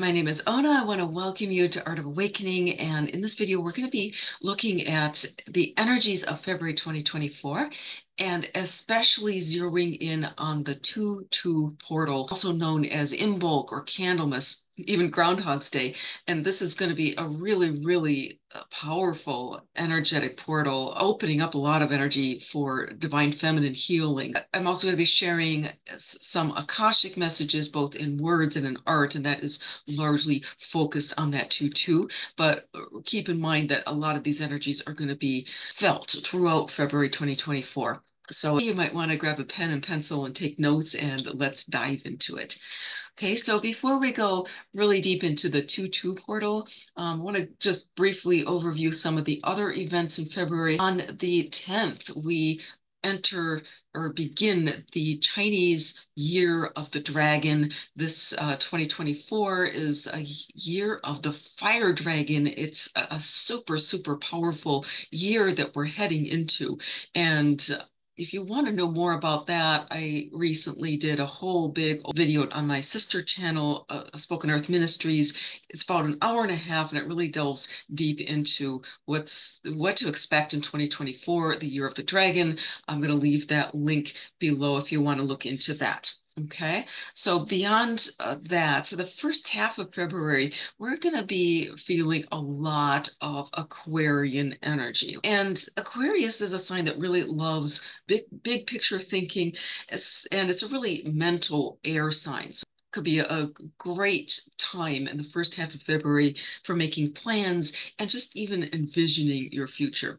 My name is Ona. I want to welcome you to Art of Awakening, and in this video we're going to be looking at the energies of February 2024 and especially zeroing in on the 2-2 portal, also known as Imbolc or Candlemas, even Groundhog's Day. And this is going to be a really powerful energetic portal, opening up a lot of energy for divine feminine healing. I'm also going to be sharing some Akashic messages, both in words and in art, and that is largely focused on that 2-2. But keep in mind that a lot of these energies are going to be felt throughout February 2024. So you might want to grab a pen and pencil and take notes, and let's dive into it. Okay, so before we go really deep into the 2-2 portal, I want to just briefly overview some of the other events in February. On the 10th, we enter or begin the Chinese Year of the Dragon. This 2024 is a year of the fire dragon. It's a super powerful year that we're heading into. And if you want to know more about that, I recently did a whole big video on my sister channel, Spoken Earth Ministries. It's about an hour and a half, and it really delves deep into what to expect in 2024, the Year of the Dragon. I'm going to leave that link below if you want to look into that. Okay, so beyond that, so the first half of February, we're going to be feeling a lot of Aquarian energy. And Aquarius is a sign that really loves big picture thinking, and it's a really mental air sign. So could be a great time in the first half of February for making plans and just even envisioning your future.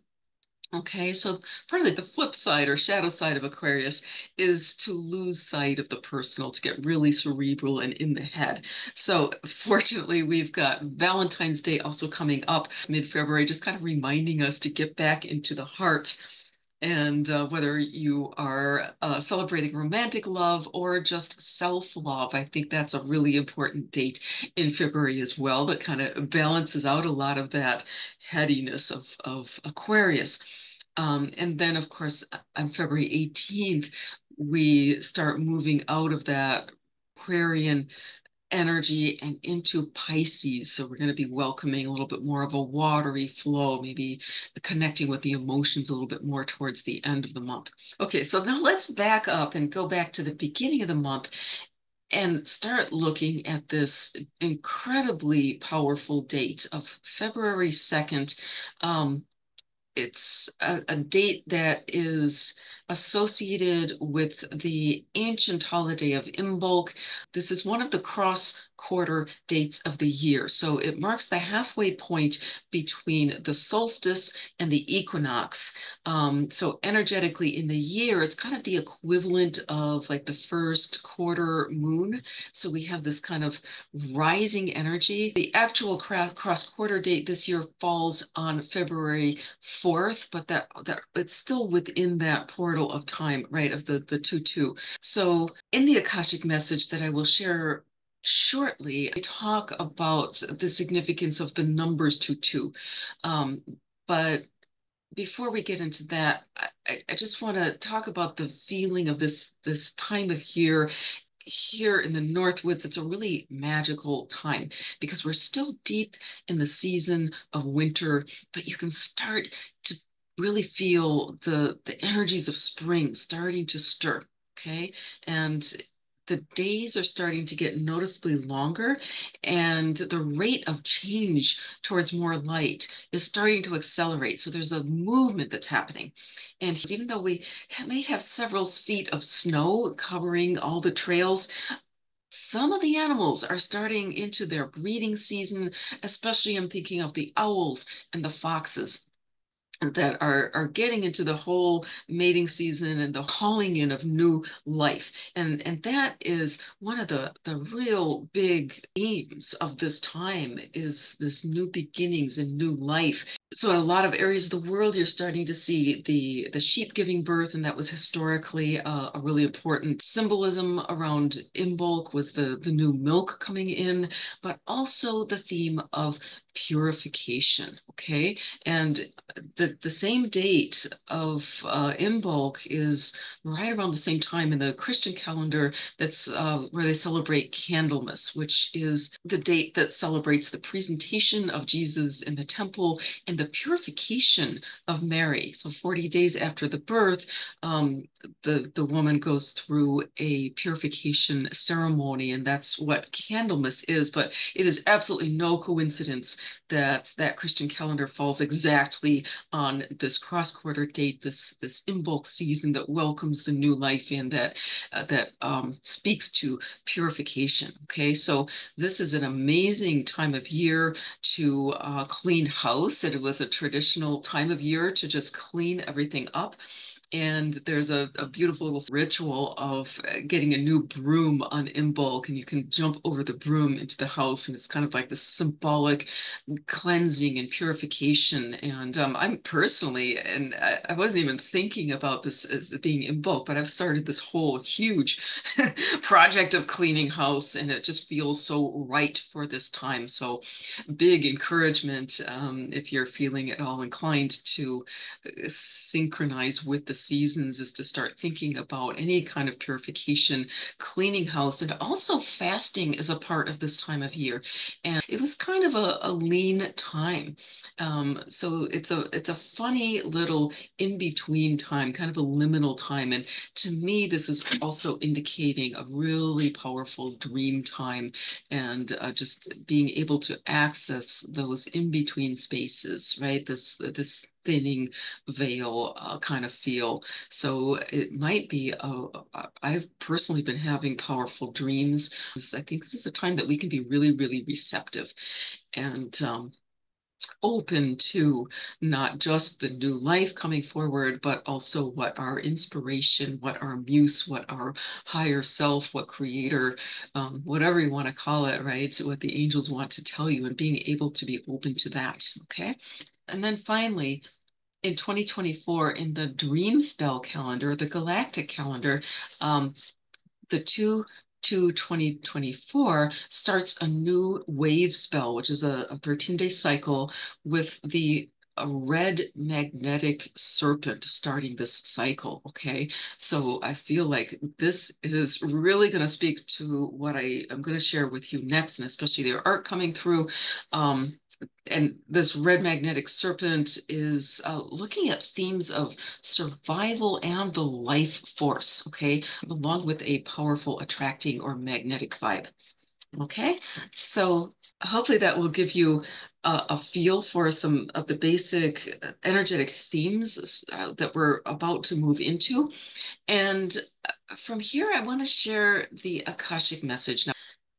Okay, so part of the flip side or shadow side of Aquarius is to lose sight of the personal, to get really cerebral and in the head. So fortunately, we've got Valentine's Day also coming up mid-February, just kind of reminding us to get back into the heart. And whether you are celebrating romantic love or just self-love, I think that's a really important date in February as well that kind of balances out a lot of that headiness of Aquarius. And then, of course, on February 18th, we start moving out of that Aquarian energy and into Pisces. So we're going to be welcoming a little bit more of a watery flow, maybe connecting with the emotions a little bit more towards the end of the month. Okay, so now let's back up and go back to the beginning of the month and start looking at this incredibly powerful date of February 2nd. It's a date that is associated with the ancient holiday of Imbolc. This is one of the cross-quarter dates of the year. So it marks the halfway point between the solstice and the equinox. So energetically in the year, it's kind of the equivalent of like the first quarter moon. So we have this kind of rising energy. The actual cross-quarter date this year falls on February 4th, but that it's still within that portal of time, right, of the 2-2. So in the Akashic message that I will share shortly, I talk about the significance of the numbers 2-2. But before we get into that, I just want to talk about the feeling of this time of year. Here in the Northwoods, it's a really magical time because we're still deep in the season of winter, but you can start to really feel the energies of spring starting to stir, okay? And the days are starting to get noticeably longer, and the rate of change towards more light is starting to accelerate. So there's a movement that's happening. And even though we may have several feet of snow covering all the trails, some of the animals are starting into their breeding season, especially I'm thinking of the owls and the foxes that are getting into the whole mating season and the calling in of new life. And that is one of the real big themes of this time, is this new beginnings and new life. So in a lot of areas of the world, you're starting to see the sheep giving birth, and that was historically a really important symbolism around Imbolc, was the new milk coming in, but also the theme of purification, okay? And the same date of Imbolc is right around the same time in the Christian calendar that's where they celebrate Candlemas, which is the date that celebrates the presentation of Jesus in the temple and the purification of Mary. So 40 days after the birth, the woman goes through a purification ceremony, and that's what Candlemas is, but it is absolutely no coincidence that Christian calendar falls exactly on this cross-quarter date, this Imbolc season that welcomes the new life in, that speaks to purification, okay? So this is an amazing time of year to clean house. It was a traditional time of year to just clean everything up. And there's a beautiful little ritual of getting a new broom on Imbolc, and you can jump over the broom into the house, and it's kind of like this symbolic cleansing and purification. And I'm personally, and I wasn't even thinking about this as being Imbolc, but I've started this whole huge project of cleaning house, and it just feels so right for this time. So big encouragement if you're feeling at all inclined to synchronize with the seasons, is to start thinking about any kind of purification, cleaning house, and also fasting is a part of this time of year. And it was kind of a lean time. So it's a funny little in-between time, kind of a liminal time. And to me, this is also indicating a really powerful dream time, and just being able to access those in-between spaces, right? This thinning veil kind of feel. So it might be, I've personally been having powerful dreams. I think this is a time that we can be really, really receptive and open to not just the new life coming forward, but also what our inspiration, what our muse, what our higher self, what creator, whatever you want to call it, right? So what the angels want to tell you, and being able to be open to that, okay? And then finally, in 2024, in the Dreamspell Calendar, the galactic calendar, the 2024 starts a new wave spell, which is a 13-day cycle, with a red magnetic serpent starting this cycle, okay? So I feel like this is really going to speak to what I am going to share with you next, and especially their art coming through. And this red magnetic serpent is looking at themes of survival and the life force, okay, along with a powerful attracting or magnetic vibe. Okay, so hopefully that will give you a feel for some of the basic energetic themes that we're about to move into. And from here, I want to share the Akashic message. Now,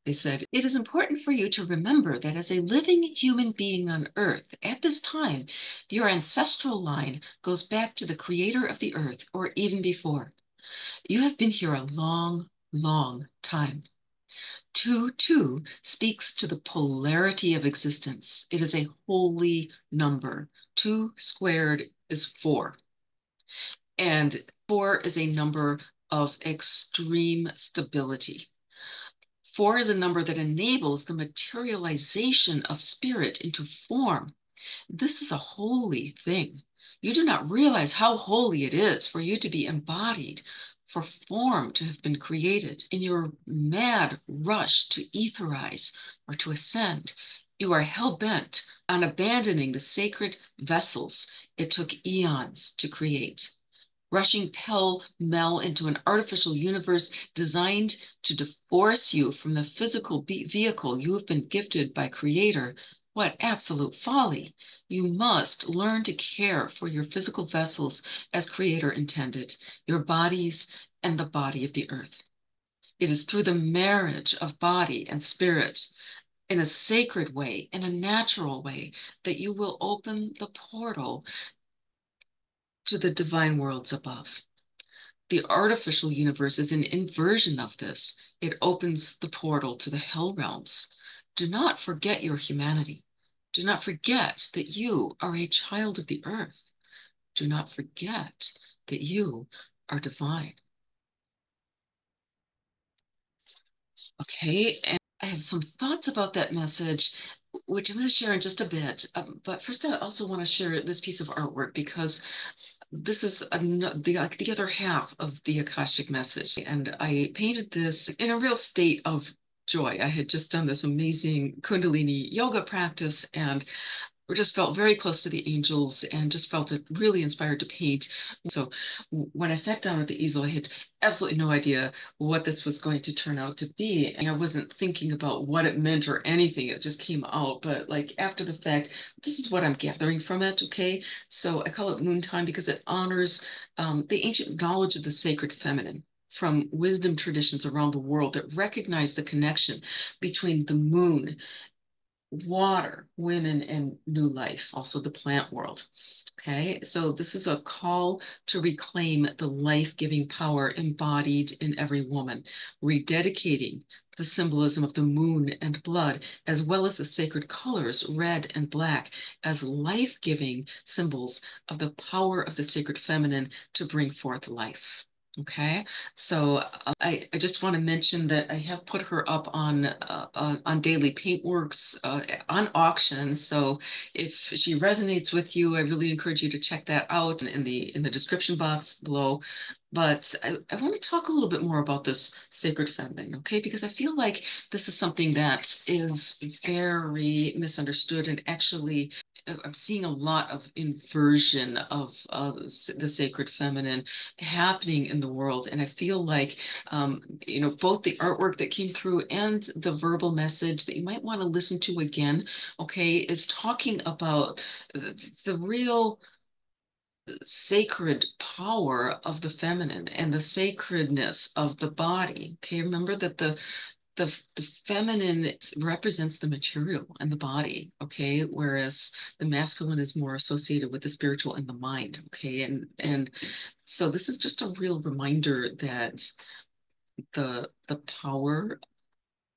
they said, it is important for you to remember that as a living human being on Earth, at this time, your ancestral line goes back to the creator of the Earth, or even before. You have been here a long, long time. 2, 2 speaks to the polarity of existence. It is a holy number. 2 squared is 4. And 4 is a number of extreme stability. 4 is a number that enables the materialization of spirit into form. This is a holy thing. You do not realize how holy it is for you to be embodied, for form to have been created. In your mad rush to etherize or to ascend, you are hell-bent on abandoning the sacred vessels it took eons to create, rushing pell-mell into an artificial universe designed to divorce you from the physical vehicle you have been gifted by Creator. What absolute folly! You must learn to care for your physical vessels as Creator intended, your bodies and the body of the earth. It is through the marriage of body and spirit, in a sacred way, in a natural way, that you will open the portal to the divine worlds above. The artificial universe is an inversion of this. It opens the portal to the hell realms. Do not forget your humanity. Do not forget that you are a child of the earth. Do not forget that you are divine. Okay, and I have some thoughts about that message, which I'm going to share in just a bit. But first, I also want to share this piece of artwork, because this is the other half of the Akashic message. And I painted this in a real state of joy. I had just done this amazing Kundalini yoga practice, and we just felt very close to the angels and just felt really inspired to paint. So when I sat down at the easel, I had absolutely no idea what this was going to turn out to be. And I wasn't thinking about what it meant or anything. It just came out. But like after the fact, this is what I'm gathering from it. Okay. So I call it Moontime because it honors the ancient knowledge of the sacred feminine from wisdom traditions around the world that recognize the connection between the moon, water, women, and new life, also the plant world. Okay, so this is a call to reclaim the life-giving power embodied in every woman, rededicating the symbolism of the moon and blood, as well as the sacred colors, red and black, as life-giving symbols of the power of the sacred feminine to bring forth life. Okay, so I just want to mention that I have put her up on Daily Paintworks on auction. So if she resonates with you, I really encourage you to check that out in the description box below. But I want to talk a little bit more about this sacred feminine, okay? Because I feel like this is something that is very misunderstood, and actually I'm seeing a lot of inversion of the sacred feminine happening in the world. And I feel like, you know, both the artwork that came through and the verbal message that you might want to listen to again, okay, is talking about the real sacred power of the feminine and the sacredness of the body. Okay, remember that the feminine represents the material and the body, okay? Whereas the masculine is more associated with the spiritual and the mind, okay? And so this is just a real reminder that the power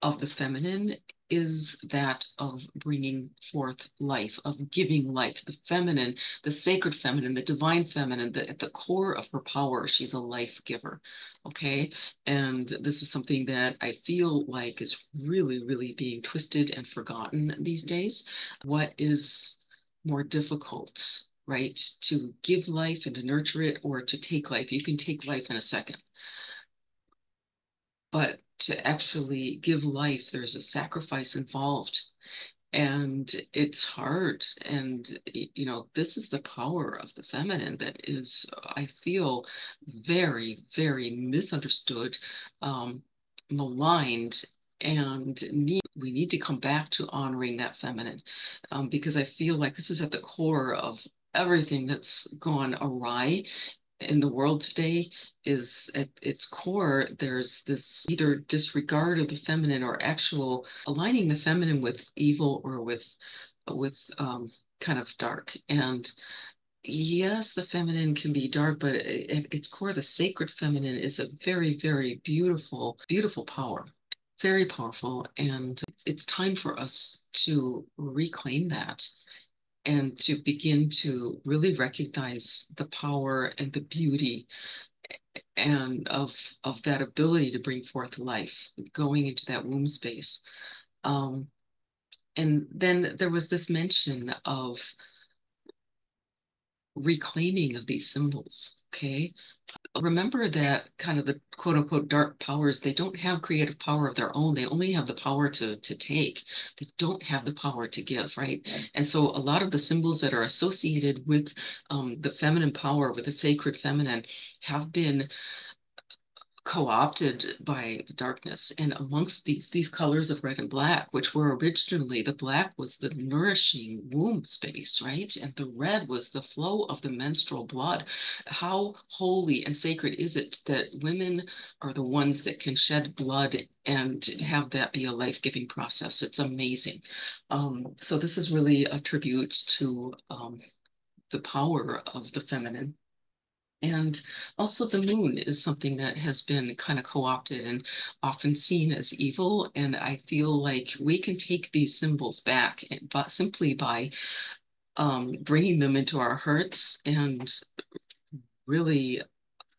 of the feminine is that of bringing forth life, of giving life. The feminine, the sacred feminine, the divine feminine, at the core of her power, she's a life giver, okay? And this is something that I feel like is really, really being twisted and forgotten these days. What is more difficult, right? To give life and to nurture it, or to take life? You can take life in a second. But to actually give life, there's a sacrifice involved, and it's hard. And, you know, this is the power of the feminine that is, I feel, very, very misunderstood, maligned, and we need to come back to honoring that feminine, because I feel like this is at the core of everything that's gone awry in the world today. Is at its core, there's this either disregard of the feminine or actual aligning the feminine with evil or with kind of dark. And yes, the feminine can be dark, but at its core, the sacred feminine is a very, very beautiful, beautiful power, very powerful. And it's time for us to reclaim that, and to begin to really recognize the power and the beauty and of that ability to bring forth life, going into that womb space. And then there was this mention of reclaiming of these symbols, okay? Remember that kind of the quote unquote dark powers, they don't have creative power of their own. They only have the power to take. They don't have the power to give, right? And so a lot of the symbols that are associated with the feminine power, with the sacred feminine, have been co-opted by the darkness. And amongst these colors of red and black, which were originally, the black was the nourishing womb space, right? And the red was the flow of the menstrual blood. How holy and sacred is it that women are the ones that can shed blood and have that be a life-giving process? It's amazing. So this is really a tribute to the power of the feminine. And also the moon is something that has been kind of co-opted and often seen as evil. And I feel like we can take these symbols back, but simply by bringing them into our hearts and really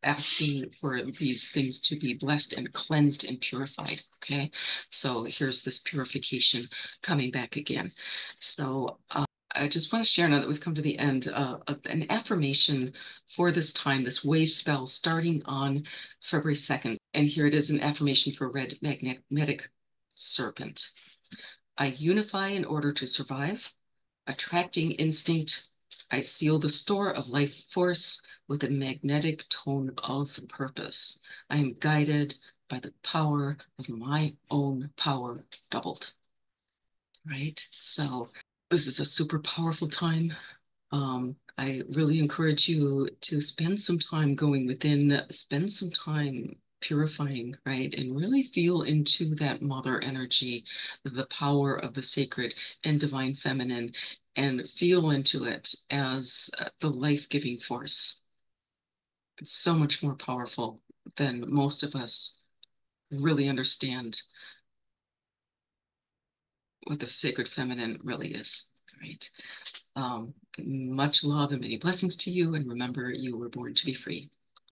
asking for these things to be blessed and cleansed and purified. Okay, so here's this purification coming back again. So I just want to share, now that we've come to the end, an affirmation for this time, this wave spell starting on February 2nd. And here it is, an affirmation for Red Magnetic Serpent. I unify in order to survive. Attracting instinct, I seal the store of life force with a magnetic tone of purpose. I am guided by the power of my own power doubled. Right? So this is a super powerful time. I really encourage you to spend some time going within, spend some time purifying, right? And really feel into that mother energy, the power of the sacred and divine feminine, and feel into it as the life-giving force. It's so much more powerful than most of us really understand what the sacred feminine really is, right? Much love and many blessings to you, and remember, you were born to be free.